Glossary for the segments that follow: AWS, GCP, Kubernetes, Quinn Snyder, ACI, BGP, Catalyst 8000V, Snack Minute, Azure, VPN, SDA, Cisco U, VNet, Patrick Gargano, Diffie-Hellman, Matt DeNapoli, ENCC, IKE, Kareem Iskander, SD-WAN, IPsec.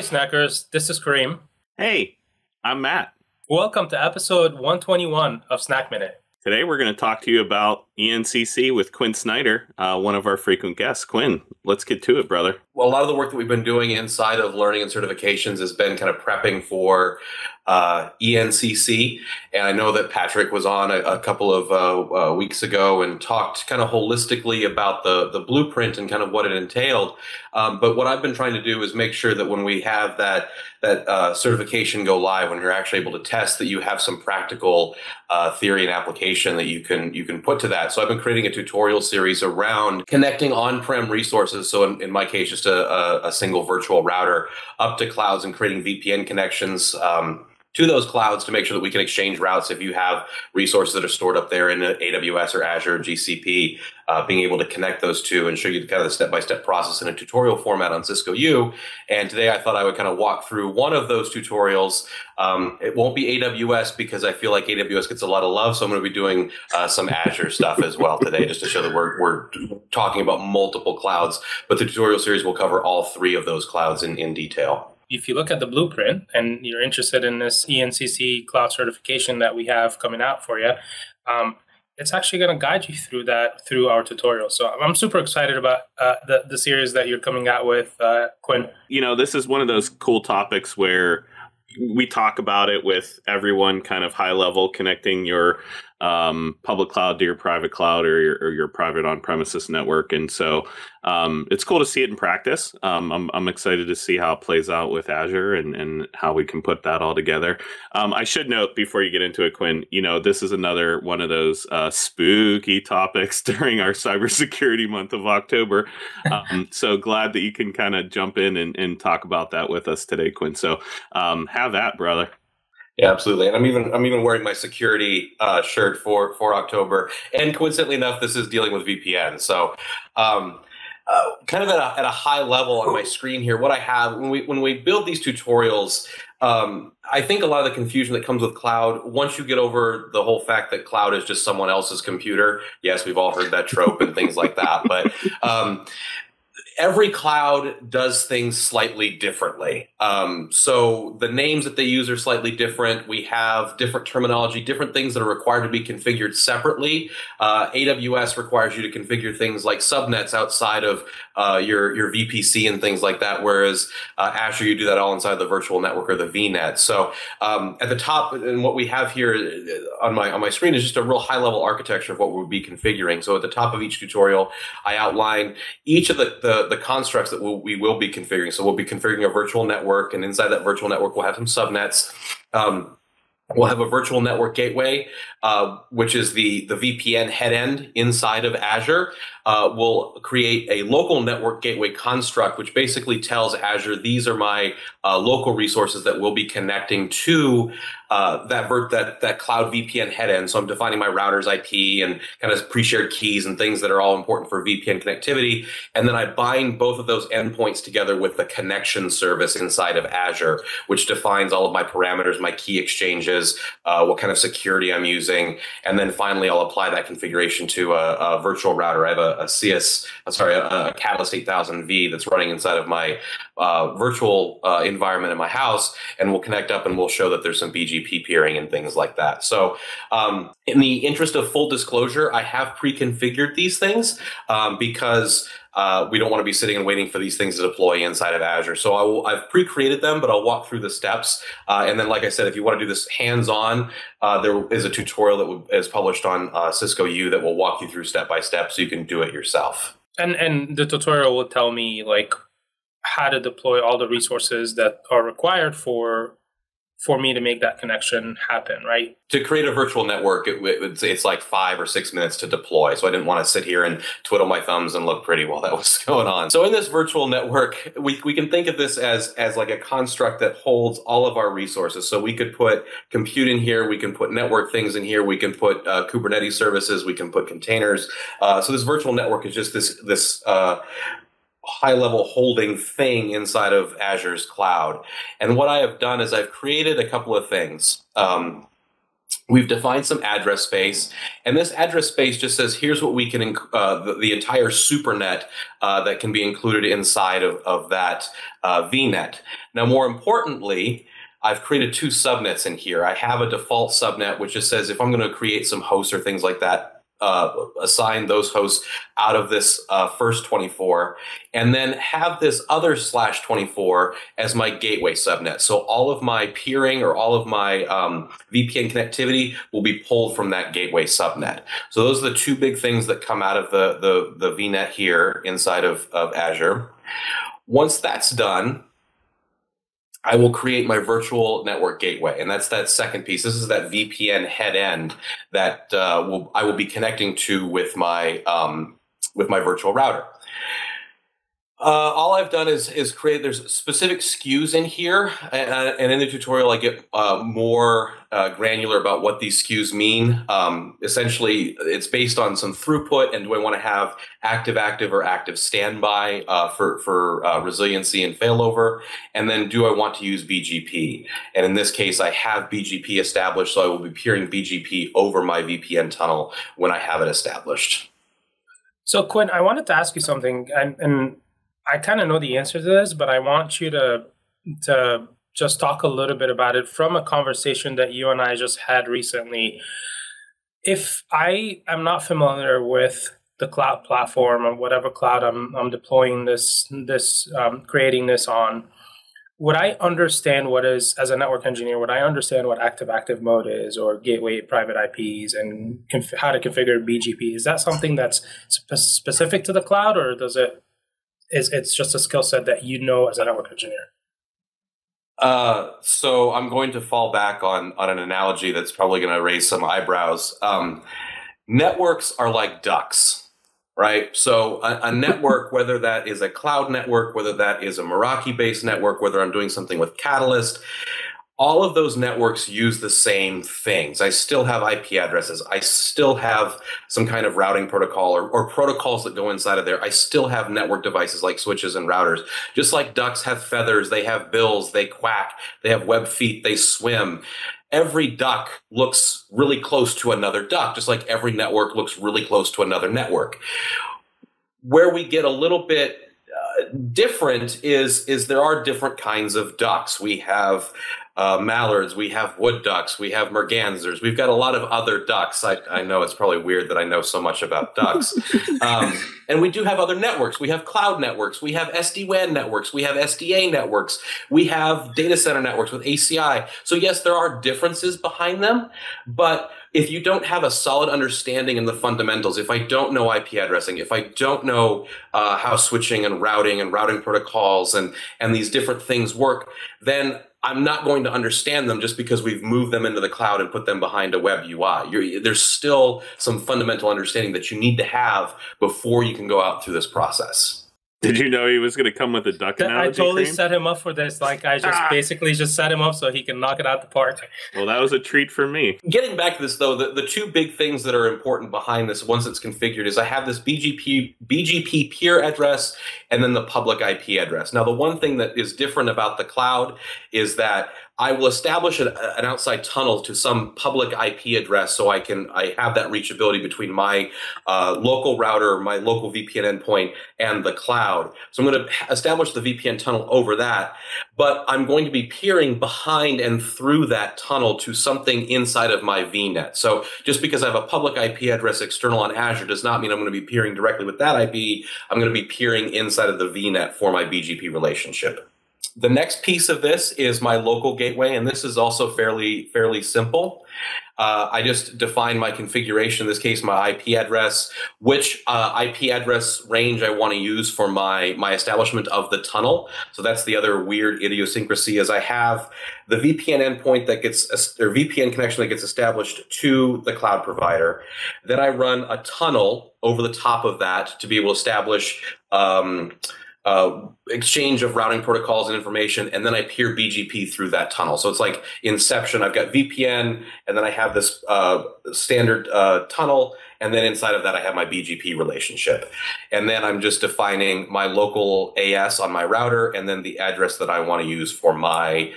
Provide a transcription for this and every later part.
Hey, Snackers. This is Kareem. Hey, I'm Matt. Welcome to episode 121 of Snack Minute. Today, we're going to talk to you about ENCC with Quinn Snyder, one of our frequent guests. Quinn, let's get to it, brother. Well, a lot of the work that we've been doing inside of learning and certifications has been kind of prepping for ENCC. And I know that Patrick was on a couple of weeks ago and talked kind of holistically about the blueprint and kind of what it entailed. But what I've been trying to do is make sure that when we have that certification go live, when you're actually able to test, that you have some practical theory and application that you can put to that. So I've been creating a tutorial series around connecting on-prem resources. So in my case, just a single virtual router up to clouds and creating VPN connections to those clouds to make sure that we can exchange routes if you have resources that are stored up there in AWS or Azure or GCP, being able to connect those two and show you kind of the step-by-step process in a tutorial format on Cisco U. And today I thought I would kind of walk through one of those tutorials. It won't be AWS because I feel like AWS gets a lot of love, so I'm going to be doing some Azure stuff as well today just to show that we're talking about multiple clouds. But the tutorial series will cover all three of those clouds in detail. If you look at the blueprint and you're interested in this ENCC cloud certification that we have coming out for you, it's actually going to guide you through that through our tutorial. So I'm super excited about the series that you're coming out with, Quinn. You know, this is one of those cool topics where we talk about it with everyone kind of high level, connecting your public cloud to your private cloud or your private on-premises network. And so it's cool to see it in practice. I'm excited to see how it plays out with Azure and how we can put that all together. I should note before you get into it, Quinn, you know, this is another one of those spooky topics during our cybersecurity month of October. So glad that you can kind of jump in and talk about that with us today, Quinn. So have at, brother. Yeah, absolutely. And I'm even wearing my security shirt for October. And coincidentally enough, this is dealing with VPN. So kind of at a high level on my screen here, what I have when we build these tutorials, I think a lot of the confusion that comes with cloud, once you get over the whole fact that cloud is just someone else's computer. Yes, we've all heard that trope and things like that. But every cloud does things slightly differently. So the names that they use are slightly different. We have different terminology, different things that are required to be configured separately. AWS requires you to configure things like subnets outside of your VPC and things like that, whereas Azure, you do that all inside the virtual network or the VNet. So at the top, and what we have here on my screen is just a real high-level architecture of what we'll be configuring. So at the top of each tutorial, I outline each of the constructs that we will be configuring. So we'll be configuring a virtual network, and inside that virtual network, we'll have some subnets. We'll have a virtual network gateway, which is the VPN head end inside of Azure. We'll create a local network gateway construct, which basically tells Azure, these are my local resources that will be connecting to that cloud VPN head end. So I'm defining my router's IP and kind of pre-shared keys and things that are all important for VPN connectivity. And then I bind both of those endpoints together with the connection service inside of Azure, which defines all of my parameters, my key exchanges, what kind of security I'm using. And then finally, I'll apply that configuration to a virtual router. I have a Catalyst 8000V that's running inside of my virtual environment in my house, and we'll connect up and we'll show that there's some BGP peering and things like that. So in the interest of full disclosure, I have pre-configured these things because we don't want to be sitting and waiting for these things to deploy inside of Azure. So I've pre-created them, but I'll walk through the steps. And then, like I said, if you want to do this hands-on, there is a tutorial that is published on Cisco U that will walk you through step-by-step so you can do it yourself. And the tutorial will tell me, like, how to deploy all the resources that are required for me to make that connection happen, right? To create a virtual network, it's like 5 or 6 minutes to deploy. So I didn't want to sit here and twiddle my thumbs and look pretty while that was going on. So in this virtual network, we can think of this as like a construct that holds all of our resources. So we could put compute in here, we can put network things in here, we can put Kubernetes services, we can put containers. So this virtual network is just this high-level holding thing inside of Azure's cloud. And what I have done is I've created a couple of things. we've defined some address space, and this address space just says, here's what we can, the entire supernet that can be included inside of that VNet. Now, more importantly, I've created two subnets in here. I have a default subnet, which just says if I'm going to create some hosts or things like that, assign those hosts out of this first 24, and then have this other /24 as my gateway subnet. So all of my peering or all of my VPN connectivity will be pulled from that gateway subnet. So those are the two big things that come out of the VNet here inside of Azure. Once that's done, I will create my virtual network gateway, and that's that second piece. This is that VPN head end that I will be connecting to with my virtual router. All I've done is create, there's specific SKUs in here, and in the tutorial I get more granular about what these SKUs mean. Essentially, it's based on some throughput, and do I want to have active-active or active standby for resiliency and failover, and then do I want to use BGP? And in this case, I have BGP established, so I will be peering BGP over my VPN tunnel when I have it established. So Quinn, I wanted to ask you something, and I kind of know the answer to this, but I want you to just talk a little bit about it from a conversation that you and I just had recently. If I am not familiar with the cloud platform or whatever cloud I'm deploying creating this on, would I understand what is, as a network engineer, would I understand what active-active mode is, or gateway private IPs, and how to configure BGP? Is that something that's specific to the cloud, or does it? It's just a skill set that you know as a network engineer? So I'm going to fall back on an analogy that's probably going to raise some eyebrows. Networks are like ducks, right? So a network, whether that is a cloud network, whether that is a Meraki-based network, whether I'm doing something with Catalyst, all of those networks use the same things. I still have IP addresses. I still have some kind of routing protocol or protocols that go inside of there. I still have network devices like switches and routers. Just like ducks have feathers, they have bills, they quack, they have webbed feet, they swim. Every duck looks really close to another duck, just like every network looks really close to another network. Where we get a little bit different is there are different kinds of ducks. We have mallards, we have wood ducks, we have mergansers, we've got a lot of other ducks. I know it's probably weird that I know so much about ducks. And we do have other networks. We have cloud networks, we have SD-WAN networks, we have SDA networks, we have data center networks with ACI. So yes, there are differences behind them, but if you don't have a solid understanding in the fundamentals, if I don't know IP addressing, if I don't know how switching and routing protocols and these different things work, then I'm not going to understand them just because we've moved them into the cloud and put them behind a web UI. There's still some fundamental understanding that you need to have before you can go out through this process. Did you know he was going to come with a duck analogy? I totally set him up for this. Like, I just basically just set him up so he can knock it out the park. Well, that was a treat for me. Getting back to this, though, the two big things that are important behind this once it's configured is I have this BGP peer address and then the public IP address. Now, the one thing that is different about the cloud is that I will establish an outside tunnel to some public IP address so I have that reachability between my local router, my local VPN endpoint, and the cloud. So I'm going to establish the VPN tunnel over that, but I'm going to be peering behind and through that tunnel to something inside of my VNet. So just because I have a public IP address external on Azure does not mean I'm going to be peering directly with that IP. I'm going to be peering inside of the VNet for my BGP relationship. The next piece of this is my local gateway, and this is also fairly simple. I just define my configuration, in this case my IP address, which IP address range I want to use for my establishment of the tunnel. So that's the other weird idiosyncrasy, is I have the VPN endpoint that gets, or VPN connection that gets established to the cloud provider. Then I run a tunnel over the top of that to be able to establish exchange of routing protocols and information, and then I peer BGP through that tunnel. So it's like Inception. I've got VPN, and then I have this standard tunnel, and then inside of that I have my BGP relationship. And then I'm just defining my local AS on my router, and then the address that I want to use for my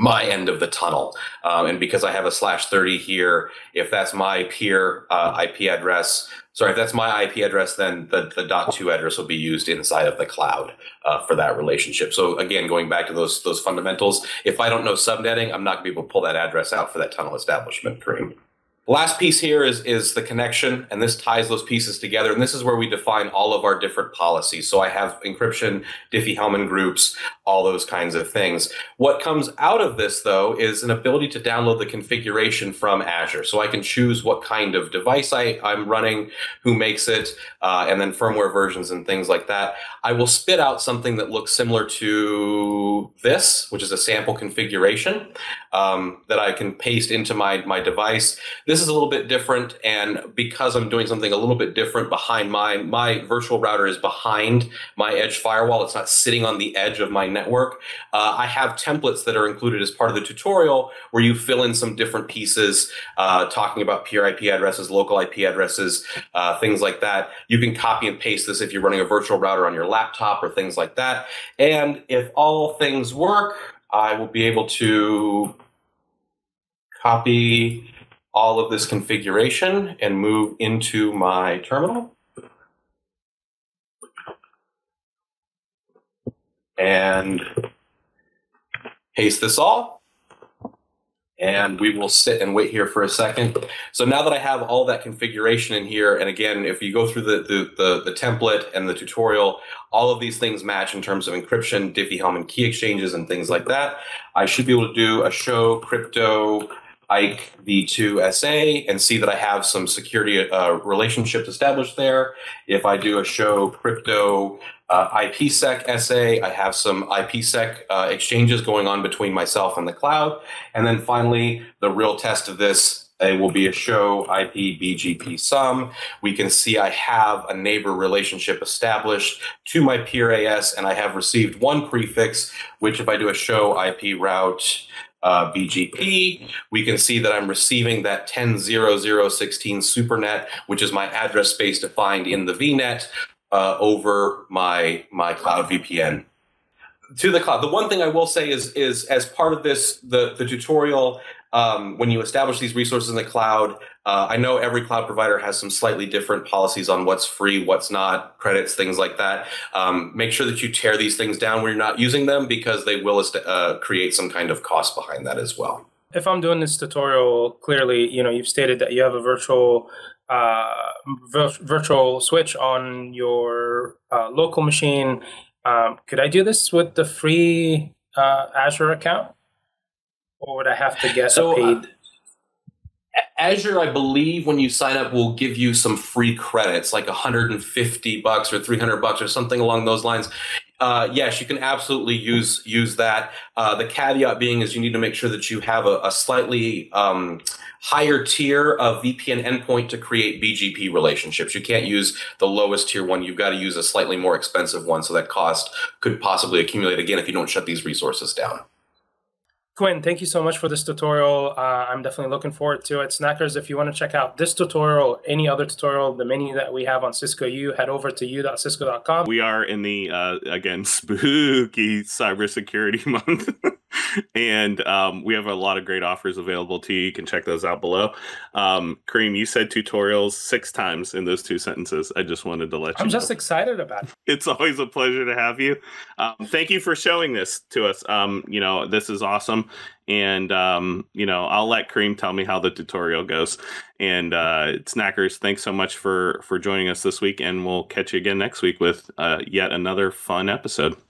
my end of the tunnel. And because I have a /30 here, if that's my peer IP address, sorry, if that's my IP address, then the .2 address will be used inside of the cloud for that relationship. So again, going back to those fundamentals, if I don't know subnetting, I'm not gonna be able to pull that address out for that tunnel establishment, Kareem. Last piece here is the connection, and this ties those pieces together, and this is where we define all of our different policies. So I have encryption, Diffie-Hellman groups, all those kinds of things. What comes out of this, though, is an ability to download the configuration from Azure. So I can choose what kind of device I'm running, who makes it, and then firmware versions and things like that. I will spit out something that looks similar to this, which is a sample configuration that I can paste into my device. This is a little bit different, and because I'm doing something a little bit different behind my virtual router is behind my edge firewall. It's not sitting on the edge of my network. I have templates that are included as part of the tutorial where you fill in some different pieces, talking about peer IP addresses, local IP addresses, things like that. You can copy and paste this if you're running a virtual router on your laptop or things like that. And if all things work, I will be able to copy all of this configuration and move into my terminal. And paste this all. And we will sit and wait here for a second. So now that I have all that configuration in here, and again, if you go through the template and the tutorial, all of these things match in terms of encryption, Diffie-Hellman key exchanges, and things like that. I should be able to do a show crypto IKE v2sa and see that I have some security relationships established there. If I do a show crypto IPsec SA, I have some IPsec exchanges going on between myself and the cloud. And then finally, the real test of this will be a show IP BGP sum. We can see I have a neighbor relationship established to my peer AS, and I have received one prefix, which if I do a show IP route BGP, we can see that I'm receiving that 10.0.0.16 supernet, which is my address space defined in the VNet over my cloud VPN to the cloud. The one thing I will say is as part of this, the tutorial, when you establish these resources in the cloud, I know every cloud provider has some slightly different policies on what's free, what's not, credits, things like that. Make sure that you tear these things down when you're not using them, because they will create some kind of cost behind that as well. If I'm doing this tutorial, clearly, you know, you've stated that you have a virtual switch on your local machine. Could I do this with the free Azure account? Or would I have to get paid? Azure, I believe, when you sign up, will give you some free credits, like $150 or $300 or something along those lines. Yes, you can absolutely use that. The caveat being is you need to make sure that you have a slightly higher tier of VPN endpoint to create BGP relationships. You can't use the lowest tier one. You've got to use a slightly more expensive one. So that cost could possibly accumulate again if you don't shut these resources down. Quinn, thank you so much for this tutorial. I'm definitely looking forward to it. Snackers, if you want to check out this tutorial or any other tutorial, the menu that we have on Cisco U, head over to u.cisco.com. We are in the, again, spooky cybersecurity month. And we have a lot of great offers available to you. You can check those out below. Kareem, you said tutorials 6 times in those 2 sentences. I just wanted to let you know. I'm just excited about it. It's always a pleasure to have you. Thank you for showing this to us. You know, this is awesome. And, you know, I'll let Kareem tell me how the tutorial goes. And Snackers, thanks so much for joining us this week. And we'll catch you again next week with yet another fun episode.